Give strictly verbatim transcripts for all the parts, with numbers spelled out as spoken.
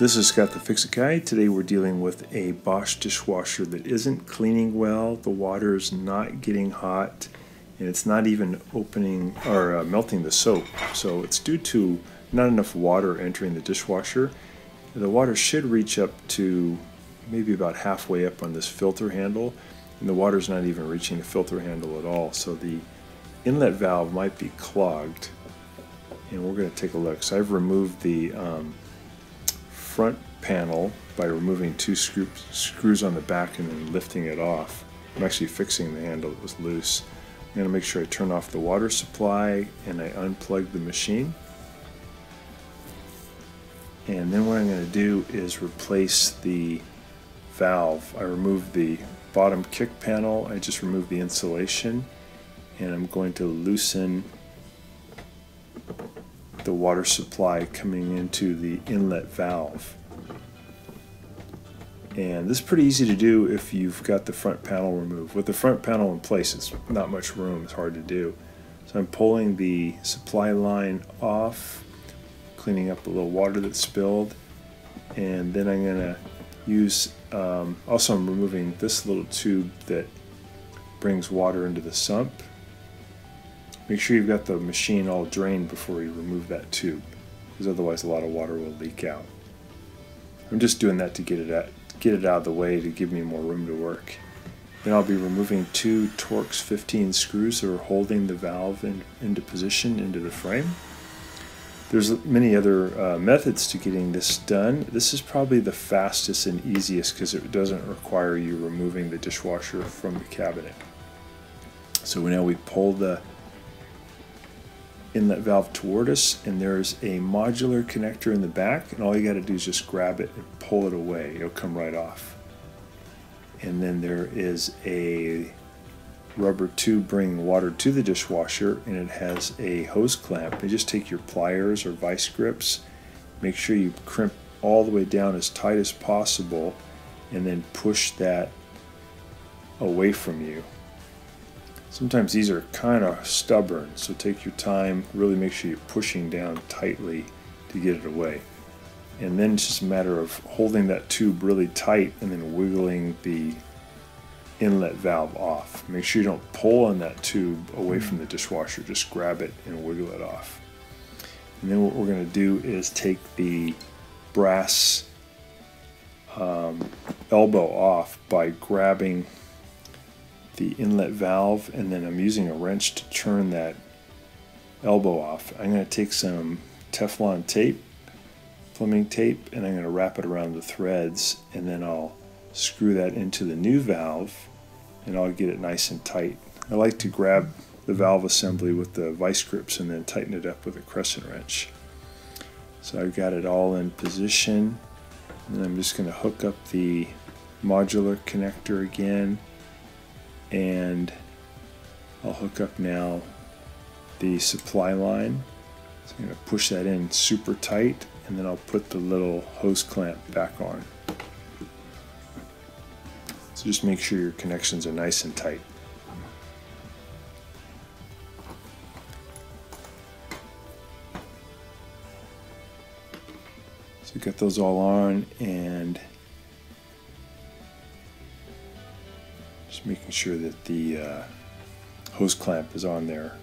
This is Scott the Fix-It Guy. Today we're dealing with a Bosch dishwasher that isn't cleaning well, the water is not getting hot, and it's not even opening or uh, melting the soap. So it's due to not enough water entering the dishwasher. The water should reach up to maybe about halfway up on this filter handle, and the water's not even reaching the filter handle at all. So the inlet valve might be clogged, and we're going to take a look. So I've removed the um, front panel by removing two screw, screws on the back and then lifting it off. I'm actually fixing the handle that was loose. I'm going to make sure I turn off the water supply and I unplug the machine. And then what I'm going to do is replace the valve. I removed the bottom kick panel, I just removed the insulation, and I'm going to loosen the water supply coming into the inlet valve. And this is pretty easy to do if you've got the front panel removed. With the front panel in place, it's not much room, it's hard to do. So I'm pulling the supply line off, cleaning up a little water that spilled, and then I'm gonna use, um, also I'm removing this little tube that brings water into the sump. Make sure you've got the machine all drained before you remove that tube, because otherwise a lot of water will leak out. I'm just doing that to get it out, get it out of the way to give me more room to work. Then I'll be removing two Torx fifteen screws that are holding the valve in, into position, into the frame. There's many other uh, methods to getting this done. This is probably the fastest and easiest because it doesn't require you removing the dishwasher from the cabinet. So now we pull the inlet valve toward us, and there's a modular connector in the back, and all you got to do is just grab it and pull it away. It'll come right off. And then there is a rubber tube bringing water to the dishwasher, and it has a hose clamp. You just take your pliers or vice grips, make sure you crimp all the way down as tight as possible, and then push that away from you. Sometimes these are kind of stubborn, so take your time, really make sure you're pushing down tightly to get it away. And then it's just a matter of holding that tube really tight and then wiggling the inlet valve off. Make sure you don't pull on that tube away from the dishwasher, just grab it and wiggle it off. And then what we're going to do is take the brass um, elbow off by grabbing the inlet valve, and then I'm using a wrench to turn that elbow off. I'm going to take some Teflon tape, plumbing tape, and I'm going to wrap it around the threads, and then I'll screw that into the new valve and I'll get it nice and tight. I like to grab the valve assembly with the vice grips and then tighten it up with a crescent wrench. So I've got it all in position, and I'm just going to hook up the modular connector again, and I'll hook up now the supply line. So I'm going to push that in super tight, and then I'll put the little hose clamp back on. So just make sure your connections are nice and tight. So get those all on, and just making sure that the uh, hose clamp is on there.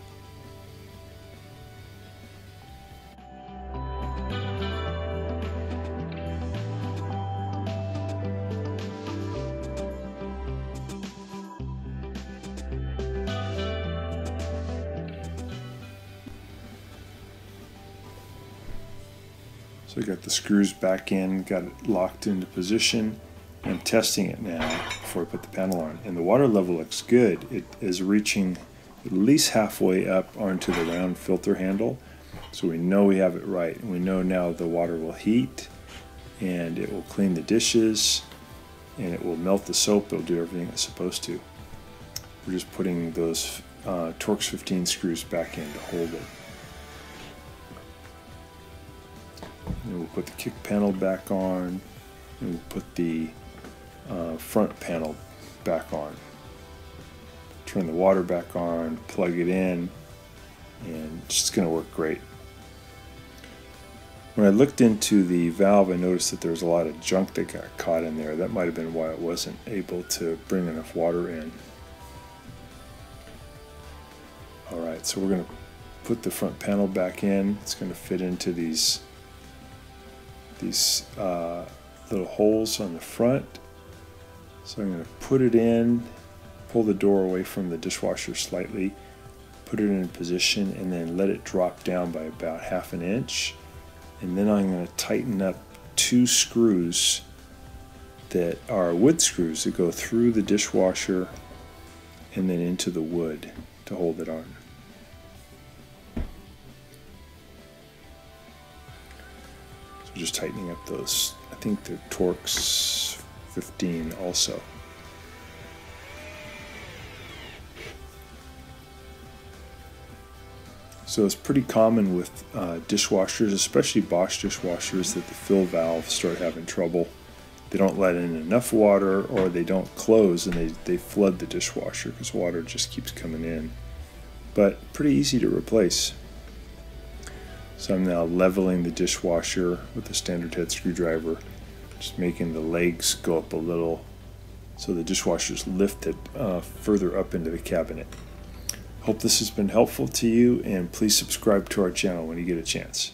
So I got the screws back in, got it locked into position. I'm testing it now before I put the panel on, and the water level looks good. It is reaching at least halfway up onto the round filter handle, so we know we have it right, and we know now the water will heat and it will clean the dishes and it will melt the soap. It'll do everything it's supposed to. We're just putting those uh, Torx fifteen screws back in to hold it. And we'll put the kick panel back on, and we'll put the Uh, front panel back on. Turn the water back on, plug it in, and it's going to work great. When I looked into the valve, I noticed that there was a lot of junk that got caught in there. That might have been why it wasn't able to bring enough water in. Alright, so we're going to put the front panel back in. It's going to fit into these, these uh, little holes on the front. So I'm going to put it in, pull the door away from the dishwasher slightly, put it in position, and then let it drop down by about half an inch. And then I'm going to tighten up two screws that are wood screws that go through the dishwasher and then into the wood to hold it on. So just tightening up those, I think they're Torx fifteen also. So it's pretty common with uh, dishwashers, especially Bosch dishwashers, that the fill valves start having trouble. They don't let in enough water, or they don't close and they, they flood the dishwasher because water just keeps coming in. But pretty easy to replace. So I'm now leveling the dishwasher with a standard head screwdriver, just making the legs go up a little so the dishwasher's lifted uh, further up into the cabinet. Hope this has been helpful to you, and please subscribe to our channel when you get a chance.